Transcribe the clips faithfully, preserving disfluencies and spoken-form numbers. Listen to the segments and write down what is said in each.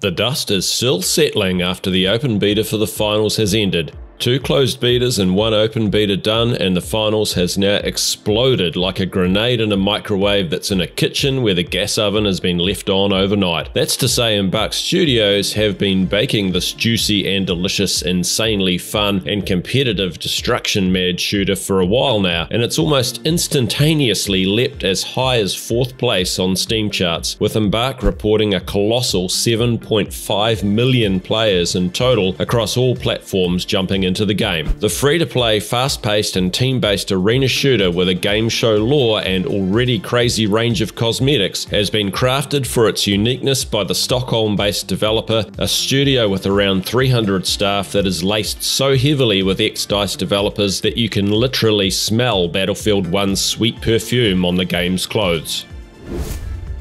The dust is still settling after the open beta for the finals has ended. Two closed betas and one open beta done, and the finals has now exploded like a grenade in a microwave that's in a kitchen where the gas oven has been left on overnight. That's to say, Embark Studios have been baking this juicy and delicious, insanely fun and competitive destruction mad shooter for a while now, and it's almost instantaneously leapt as high as fourth place on Steam charts, with Embark reporting a colossal seven point five million players in total across all platforms jumping into the game. The free-to-play, fast-paced and team-based arena shooter with a game show lore and already crazy range of cosmetics has been crafted for its uniqueness by the Stockholm-based developer, a studio with around three hundred staff that is laced so heavily with X-Dice developers that you can literally smell Battlefield one's sweet perfume on the game's clothes.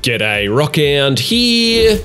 G'day, Rockhound here!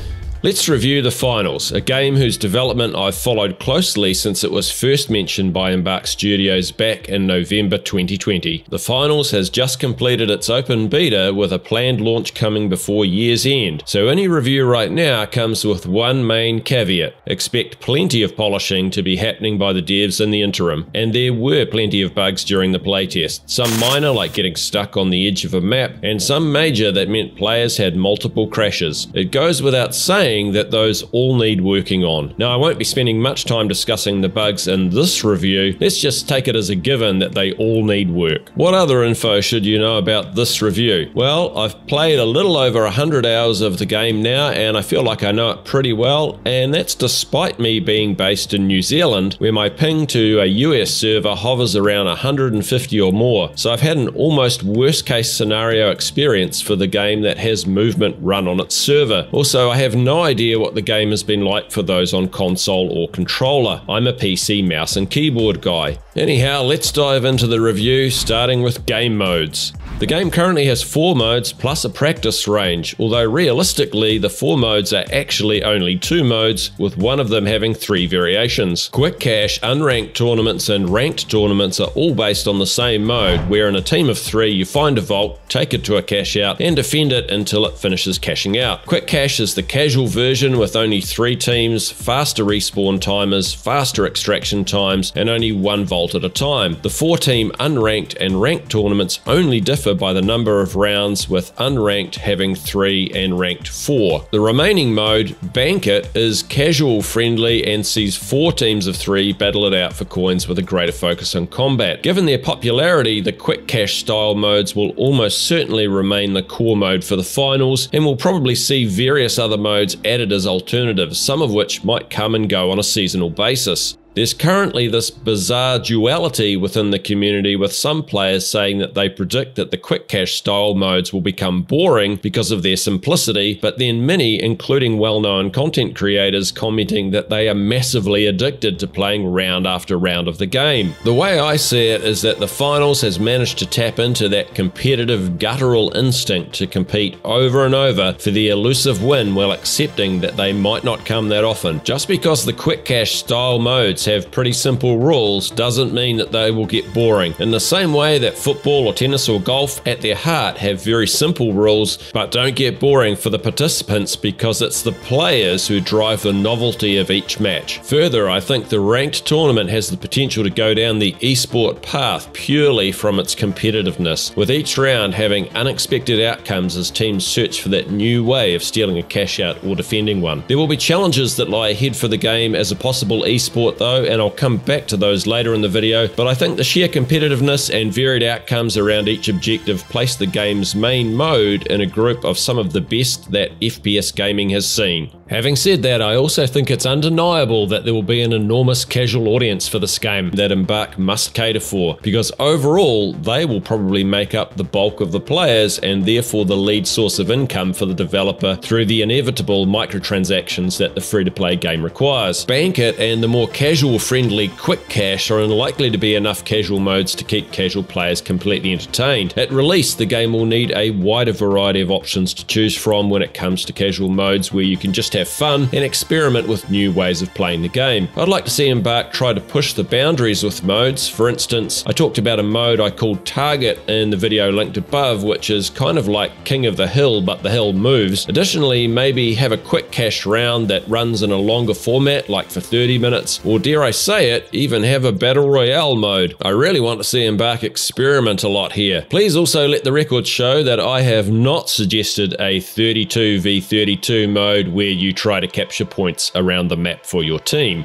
Let's review The Finals, a game whose development I've followed closely since it was first mentioned by Embark Studios back in November twenty twenty. The Finals has just completed its open beta with a planned launch coming before year's end, so any review right now comes with one main caveat. Expect plenty of polishing to be happening by the devs in the interim, and there were plenty of bugs during the playtest, some minor like getting stuck on the edge of a map, and some major that meant players had multiple crashes. It goes without saying that those all need working on. Now, I won't be spending much time discussing the bugs in this review. Let's just take it as a given that they all need work. What other info should you know about this review? Well, I've played a little over one hundred hours of the game now, and I feel like I know it pretty well, and that's despite me being based in New Zealand, where my ping to a U S server hovers around one hundred fifty or more. So I've had an almost worst case scenario experience for the game that has movement run on its server. Also, I have no idea what the game has been like for those on console or controller. I'm a P C mouse and keyboard guy. Anyhow, let's dive into the review, starting with game modes. The game currently has four modes plus a practice range, although realistically the four modes are actually only two modes, with one of them having three variations. Quick Cash, Unranked Tournaments and Ranked Tournaments are all based on the same mode, where in a team of three you find a vault, take it to a cash out and defend it until it finishes cashing out. Quick Cash is the casual version with only three teams, faster respawn timers, faster extraction times, and only one vault at a time. The four-team unranked and ranked tournaments only differ by the number of rounds, with unranked having three and ranked four. The remaining mode, Bank It, is casual friendly and sees four teams of three battle it out for coins with a greater focus on combat. Given their popularity, the quick cash style modes will almost certainly remain the core mode for the finals, and we'll probably see various other modes added as alternatives, some of which might come and go on a seasonal basis. There's currently this bizarre duality within the community, with some players saying that they predict that the quick cash style modes will become boring because of their simplicity, but then many, including well-known content creators, commenting that they are massively addicted to playing round after round of the game. The way I see it is that the finals has managed to tap into that competitive guttural instinct to compete over and over for the elusive win, while accepting that they might not come that often. Just because the quick cash style modes have pretty simple rules doesn't mean that they will get boring, in the same way that football or tennis or golf at their heart have very simple rules but don't get boring for the participants, because it's the players who drive the novelty of each match. Further, I think the ranked tournament has the potential to go down the esport path purely from its competitiveness, with each round having unexpected outcomes as teams search for that new way of stealing a cash out or defending one. There will be challenges that lie ahead for the game as a possible esport though, and I'll come back to those later in the video, but I think the sheer competitiveness and varied outcomes around each objective place the game's main mode in a group of some of the best that F P S gaming has seen. Having said that, I also think it's undeniable that there will be an enormous casual audience for this game that Embark must cater for, because overall they will probably make up the bulk of the players and therefore the lead source of income for the developer through the inevitable microtransactions that the free-to-play game requires. Bank It and the more casual friendly quick cash are unlikely to be enough casual modes to keep casual players completely entertained. At release, the game will need a wider variety of options to choose from when it comes to casual modes, where you can just have have fun and experiment with new ways of playing the game. I'd like to see Embark try to push the boundaries with modes. For instance, I talked about a mode I called Target in the video linked above, which is kind of like King of the Hill, but the hill moves. Additionally, maybe have a quick cash round that runs in a longer format, like for thirty minutes, or dare I say it, even have a battle royale mode. I really want to see Embark experiment a lot here. Please also let the record show that I have not suggested a thirty-two v thirty-two mode where you try to capture points around the map for your team.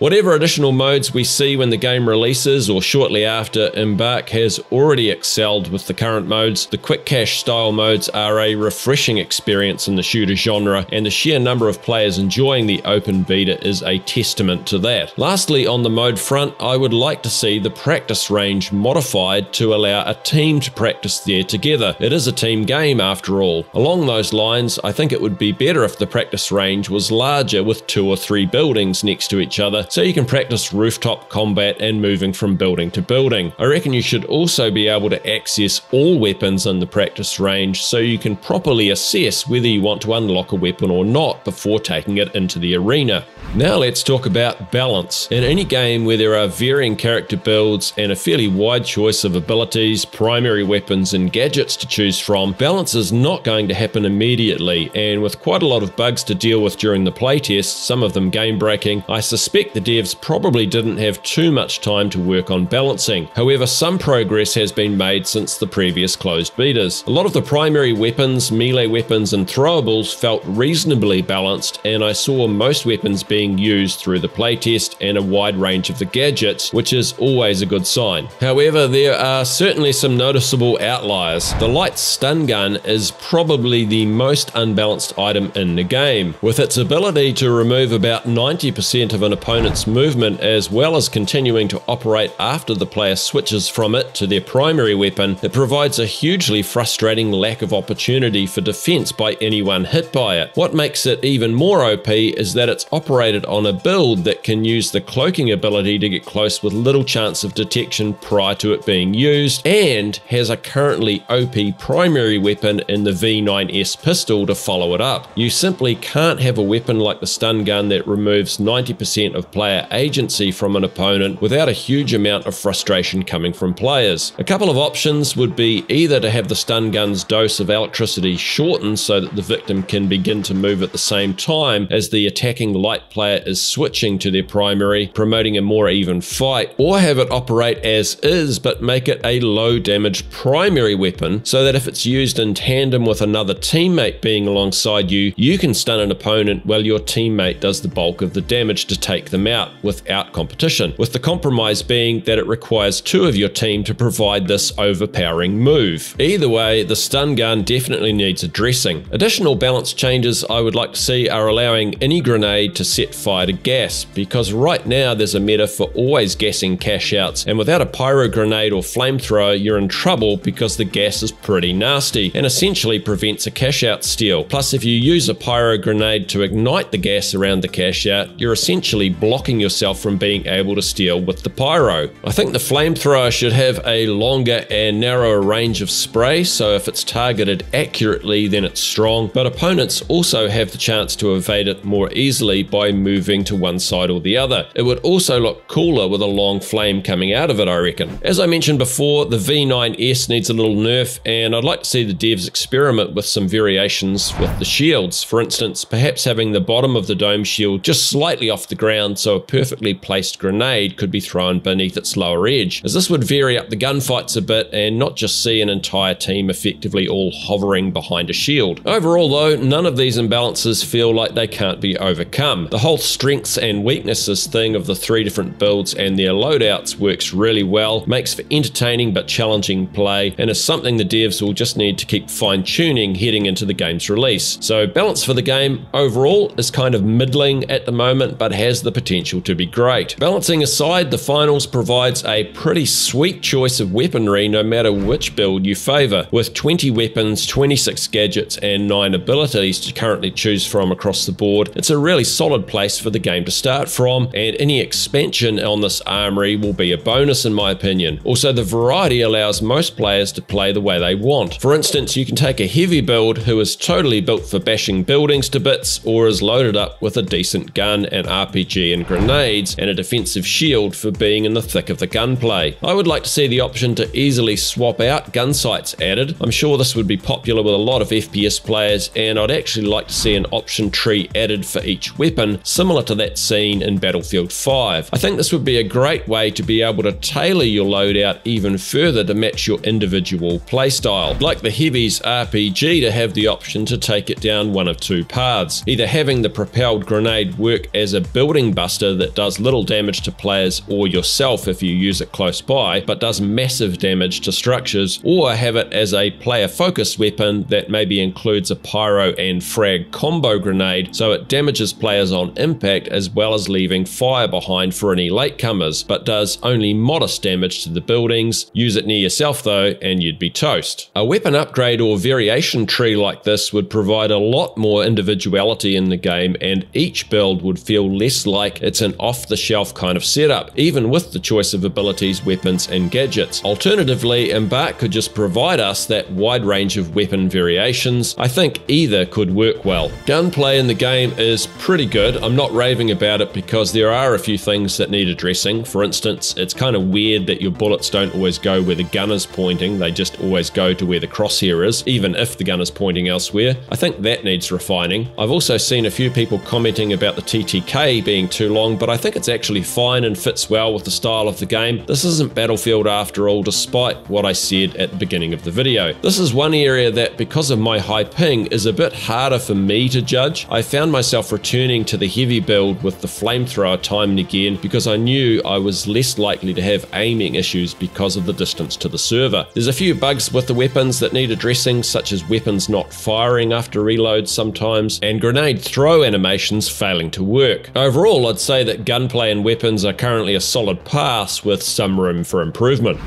Whatever additional modes we see when the game releases or shortly after, Embark has already excelled with the current modes. The quick cash style modes are a refreshing experience in the shooter genre, and the sheer number of players enjoying the open beta is a testament to that. Lastly, on the mode front, I would like to see the practice range modified to allow a team to practice there together. It is a team game after all. Along those lines, I think it would be better if the practice range was larger, with two or three buildings next to each other, so you can practice rooftop combat and moving from building to building. I reckon you should also be able to access all weapons in the practice range, so you can properly assess whether you want to unlock a weapon or not before taking it into the arena. Now let's talk about balance. In any game where there are varying character builds and a fairly wide choice of abilities, primary weapons and gadgets to choose from, balance is not going to happen immediately, and with quite a lot of bugs to deal with during the playtest, some of them game breaking, I suspect the devs probably didn't have too much time to work on balancing. However, some progress has been made since the previous closed betas. A lot of the primary weapons, melee weapons and throwables felt reasonably balanced, and I saw most weapons being used through the playtest and a wide range of the gadgets, which is always a good sign. However, there are certainly some noticeable outliers. The light stun gun is probably the most unbalanced item in the game, with its ability to remove about ninety percent of an opponent's movement, as well as continuing to operate after the player switches from it to their primary weapon. It provides a hugely frustrating lack of opportunity for defense by anyone hit by it. What makes it even more O P is that it's operated on a build that can use the cloaking ability to get close with little chance of detection prior to it being used, and has a currently O P primary weapon in the V nine S pistol to follow it up. You simply can't have a weapon like the stun gun that removes ninety percent of player agency from an opponent without a huge amount of frustration coming from players. A couple of options would be either to have the stun gun's dose of electricity shortened so that the victim can begin to move at the same time as the attacking light player is switching to their primary, promoting a more even fight, or have it operate as is but make it a low damage primary weapon so that if it's used in tandem with another teammate being alongside you, you can stun an opponent while your teammate does the bulk of the damage to take them out without competition, with the compromise being that it requires two of your team to provide this overpowering move. Either way, the stun gun definitely needs addressing. Additional balance changes I would like to see are allowing any grenade to set fire to gas, because right now there's a meta for always gassing cash outs, and without a pyro grenade or flamethrower you're in trouble because the gas is pretty nasty and essentially prevents a cash out steal. Plus, if you use a pyro grenade to ignite the gas around the cash out, you're essentially blocking yourself from being able to steal with the pyro. I think the flamethrower should have a longer and narrower range of spray, so if it's targeted accurately then it's strong, but opponents also have the chance to evade it more easily by moving to one side or the other. It would also look cooler with a long flame coming out of it, I reckon. As I mentioned before, the V nine S needs a little nerf, and I'd like to see the devs experiment with some variations with the shields. For instance, perhaps having the bottom of the dome shield just slightly off the ground, so a perfectly placed grenade could be thrown beneath its lower edge, as this would vary up the gunfights a bit and not just see an entire team effectively all hovering behind a shield. Overall though, none of these imbalances feel like they can't be overcome. The whole strengths and weaknesses thing of the three different builds and their loadouts works really well, makes for entertaining but challenging play, and is something the devs will just need to keep fine-tuning heading into the game's release. So balance for the game overall is kind of middling at the moment, but has the potential potential to be great. Balancing aside, the Finals provides a pretty sweet choice of weaponry no matter which build you favour, with twenty weapons, twenty-six gadgets and nine abilities to currently choose from across the board. It's a really solid place for the game to start from, and any expansion on this armory will be a bonus in my opinion. Also, the variety allows most players to play the way they want. For instance, you can take a heavy build who is totally built for bashing buildings to bits, or is loaded up with a decent gun, an R P G and grenades, and a defensive shield for being in the thick of the gunplay. I would like to see the option to easily swap out gun sights added. I'm sure this would be popular with a lot of F P S players, and I'd actually like to see an option tree added for each weapon, similar to that seen in Battlefield five. I think this would be a great way to be able to tailor your loadout even further to match your individual playstyle. Like the Heavy's R P G, to have the option to take it down one of two paths, either having the propelled grenade work as a building buster that does little damage to players or yourself if you use it close by, but does massive damage to structures, or have it as a player-focused weapon that maybe includes a pyro and frag combo grenade, so it damages players on impact as well as leaving fire behind for any latecomers, but does only modest damage to the buildings. Use it near yourself though, and you'd be toast. A weapon upgrade or variation tree like this would provide a lot more individuality in the game, and each build would feel less like it's an off-the-shelf kind of setup, even with the choice of abilities, weapons and gadgets. Alternatively, Embark could just provide us that wide range of weapon variations. I think either could work well. Gunplay in the game is pretty good. I'm not raving about it because there are a few things that need addressing. For instance, it's kind of weird that your bullets don't always go where the gun is pointing, they just always go to where the crosshair is, even if the gun is pointing elsewhere. I think that needs refining. I've also seen a few people commenting about the T T K being too long, but I think it's actually fine and fits well with the style of the game. This isn't Battlefield after all, despite what I said at the beginning of the video. This is one area that, because of my high ping, is a bit harder for me to judge. I found myself returning to the heavy build with the flamethrower time and again because I knew I was less likely to have aiming issues because of the distance to the server. There's a few bugs with the weapons that need addressing, such as weapons not firing after reloads sometimes, and grenade throw animations failing to work. Overall, I'd say that gunplay and weapons are currently a solid pass with some room for improvement.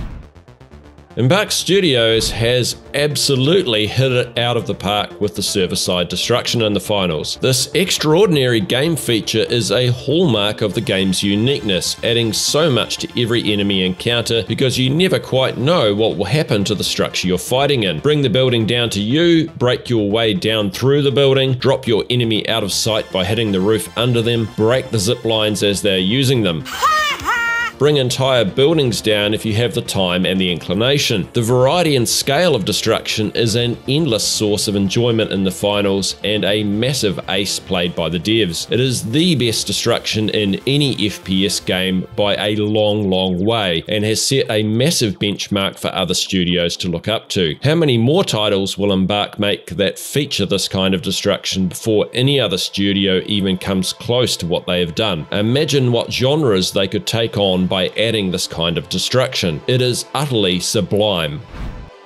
Embark Studios has absolutely hit it out of the park with the server-side destruction in the Finals. This extraordinary game feature is a hallmark of the game's uniqueness, adding so much to every enemy encounter because you never quite know what will happen to the structure you're fighting in. Bring the building down to you, break your way down through the building, drop your enemy out of sight by hitting the roof under them, break the zip lines as they're using them. Bring entire buildings down if you have the time and the inclination. The variety and scale of destruction is an endless source of enjoyment in the Finals, and a massive ace played by the devs. It is the best destruction in any F P S game by a long, long way, and has set a massive benchmark for other studios to look up to. How many more titles will Embark make that feature this kind of destruction before any other studio even comes close to what they have done? Imagine what genres they could take on by adding this kind of destruction. It is utterly sublime.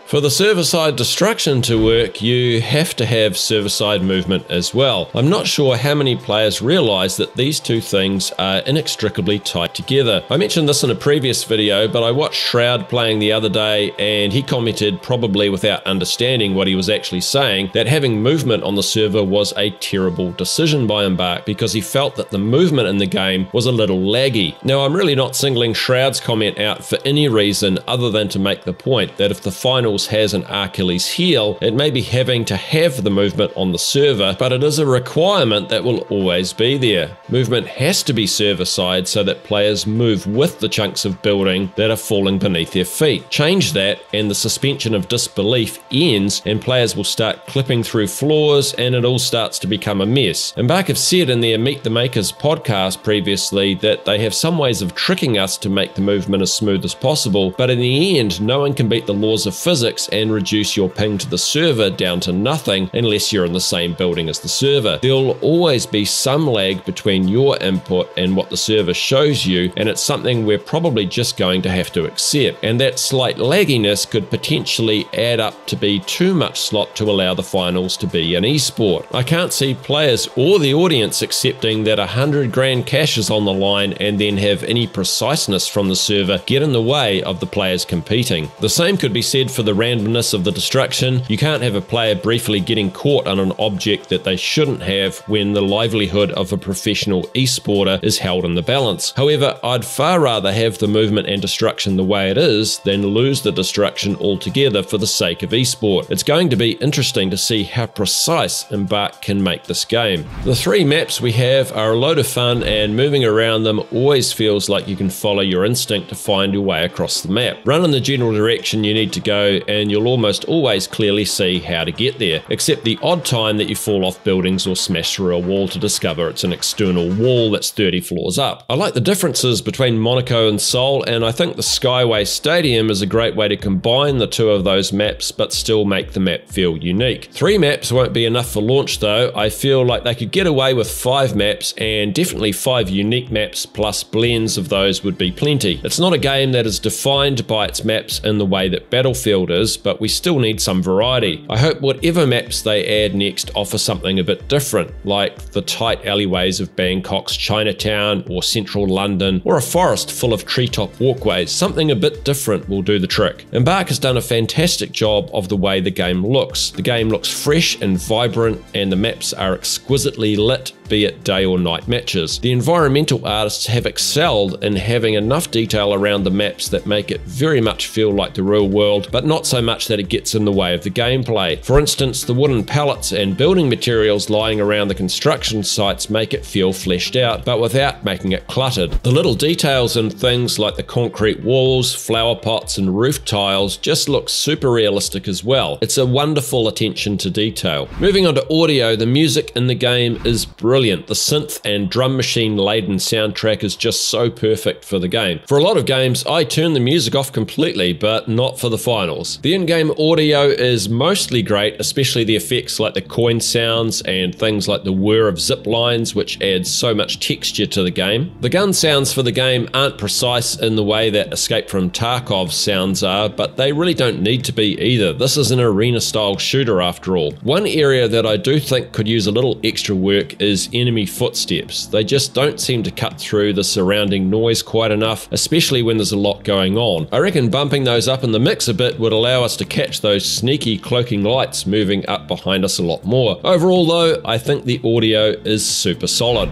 For the server-side destruction to work, you have to have server-side movement as well. I'm not sure how many players realize that these two things are inextricably tied together. I mentioned this in a previous video, but I watched Shroud playing the other day, and he commented, probably without understanding what he was actually saying, that having movement on the server was a terrible decision by Embark because he felt that the movement in the game was a little laggy. Now, I'm really not singling Shroud's comment out for any reason other than to make the point that if the Finals has an Achilles heel, it may be having to have the movement on the server, but it is a requirement that will always be there. Movement has to be server-side so that players move with the chunks of building that are falling beneath their feet. Change that and the suspension of disbelief ends, and players will start clipping through floors and it all starts to become a mess. Embark have said in their Meet the Makers podcast previously that they have some ways of tricking us to make the movement as smooth as possible, but in the end no one can beat the laws of physics statistics and reduce your ping to the server down to nothing unless you're in the same building as the server. There'll always be some lag between your input and what the server shows you, and it's something we're probably just going to have to accept. And that slight lagginess could potentially add up to be too much slop to allow the finals to be an esport. I can't see players or the audience accepting that a hundred grand cash is on the line and then have any preciseness from the server get in the way of the players competing. The same could be said for the randomness of the destruction. You can't have a player briefly getting caught on an object that they shouldn't have when the livelihood of a professional esporter is held in the balance. However, I'd far rather have the movement and destruction the way it is than lose the destruction altogether for the sake of esport. It's going to be interesting to see how precise Embark can make this game. The three maps we have are a load of fun, and moving around them always feels like you can follow your instinct to find your way across the map. Run in the general direction you need to go and you'll almost always clearly see how to get there, except the odd time that you fall off buildings or smash through a wall to discover it's an external wall that's thirty floors up. I like the differences between Monaco and Seoul, and I think the Skyway Stadium is a great way to combine the two of those maps but still make the map feel unique. Three maps won't be enough for launch though. I feel like they could get away with five maps, and definitely five unique maps plus blends of those would be plenty. It's not a game that is defined by its maps in the way that Battlefield is, but we still need some variety. I hope whatever maps they add next offer something a bit different, like the tight alleyways of Bangkok's Chinatown or central London, or a forest full of treetop walkways. Something a bit different will do the trick. Embark has done a fantastic job of the way the game looks. The game looks fresh and vibrant, and the maps are exquisitely lit, be it day or night matches. The environmental artists have excelled in having enough detail around the maps that make it very much feel like the real world, but not so much that it gets in the way of the gameplay. For instance, the wooden pallets and building materials lying around the construction sites make it feel fleshed out, but without making it cluttered. The little details in things like the concrete walls, flower pots and roof tiles just look super realistic as well. It's a wonderful attention to detail. Moving on to audio, the music in the game is brilliant. Brilliant. The synth and drum machine laden soundtrack is just so perfect for the game. For a lot of games, I turn the music off completely, but not for the finals. The in-game audio is mostly great, especially the effects like the coin sounds and things like the whir of zip lines, which adds so much texture to the game. The gun sounds for the game aren't precise in the way that Escape from Tarkov sounds are, but they really don't need to be either. This is an arena-style shooter after all. One area that I do think could use a little extra work is enemy footsteps. They just don't seem to cut through the surrounding noise quite enough, especially when there's a lot going on. I reckon bumping those up in the mix a bit would allow us to catch those sneaky cloaking lights moving up behind us a lot more. Overall though, I think the audio is super solid.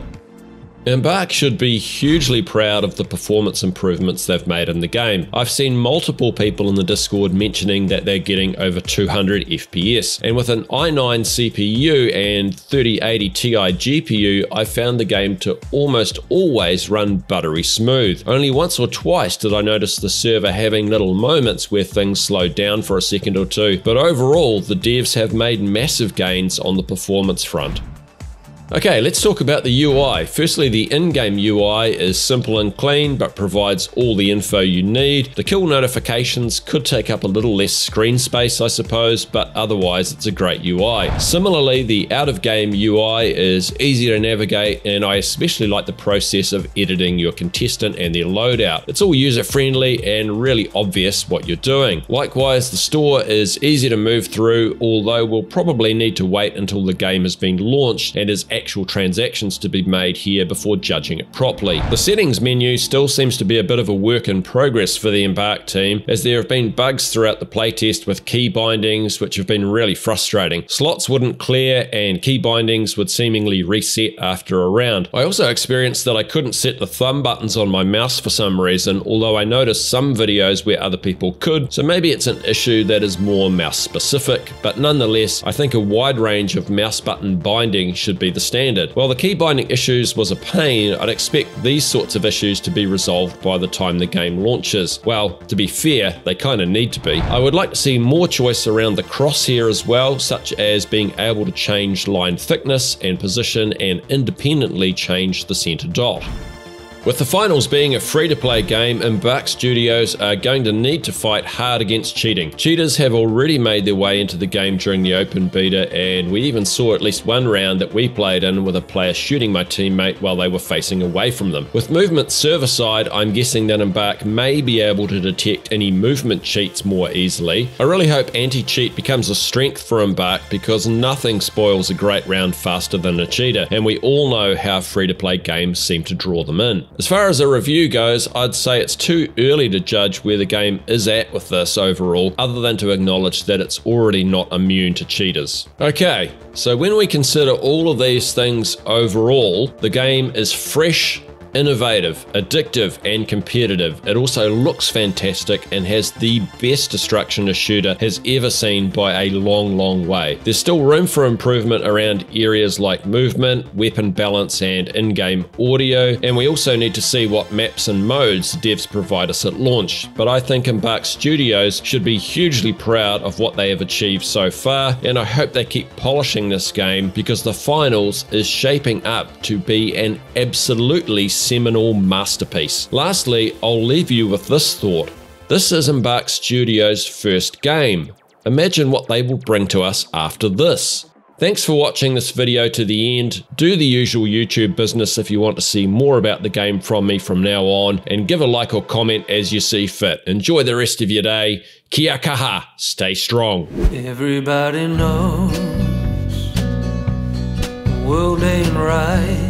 Embark should be hugely proud of the performance improvements they've made in the game. I've seen multiple people in the Discord mentioning that they're getting over two hundred F P S, and with an i nine C P U and thirty eighty Ti G P U, I found the game to almost always run buttery smooth. Only once or twice did I notice the server having little moments where things slowed down for a second or two, but overall the devs have made massive gains on the performance front. Okay, let's talk about the U I. Firstly, the in-game U I is simple and clean, but provides all the info you need. The kill notifications could take up a little less screen space, I suppose, but otherwise it's a great U I. Similarly, the out-of-game U I is easy to navigate, and I especially like the process of editing your contestant and their loadout. It's all user-friendly and really obvious what you're doing. Likewise, the store is easy to move through, although we'll probably need to wait until the game has been launched and is actual transactions to be made here before judging it properly. The settings menu still seems to be a bit of a work in progress for the Embark team, as there have been bugs throughout the playtest with key bindings which have been really frustrating. Slots wouldn't clear and key bindings would seemingly reset after a round. I also experienced that I couldn't set the thumb buttons on my mouse for some reason, although I noticed some videos where other people could, so maybe it's an issue that is more mouse specific, but nonetheless I think a wide range of mouse button binding should be the standard. While the key binding issues was a pain, I'd expect these sorts of issues to be resolved by the time the game launches. Well, to be fair, they kind of need to be. I would like to see more choice around the crosshair as well, such as being able to change line thickness and position and independently change the center dot. With The Finals being a free-to-play game, Embark Studios are going to need to fight hard against cheating. Cheaters have already made their way into the game during the open beta, and we even saw at least one round that we played in with a player shooting my teammate while they were facing away from them. With movement server-side, I'm guessing that Embark may be able to detect any movement cheats more easily. I really hope anti-cheat becomes a strength for Embark, because nothing spoils a great round faster than a cheater, and we all know how free-to-play games seem to draw them in. As far as a review goes, I'd say it's too early to judge where the game is at with this overall, other than to acknowledge that it's already not immune to cheaters. Okay, so when we consider all of these things overall, the game is fresh, innovative, addictive, and competitive. It also looks fantastic and has the best destruction a shooter has ever seen by a long, long way. There's still room for improvement around areas like movement, weapon balance, and in-game audio, and we also need to see what maps and modes devs provide us at launch. But I think Embark Studios should be hugely proud of what they have achieved so far, and I hope they keep polishing this game, because The Finals is shaping up to be an absolutely seminal masterpiece. Lastly, I'll leave you with this thought. This is Embark Studios' first game. Imagine what they will bring to us after this. Thanks for watching this video to the end. Do the usual YouTube business if you want to see more about the game from me from now on, and give a like or comment as you see fit. Enjoy the rest of your day. Kia kaha. Stay strong. Everybody knows the world ain't right.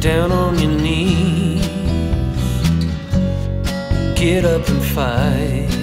Down on your knees, get up and fight.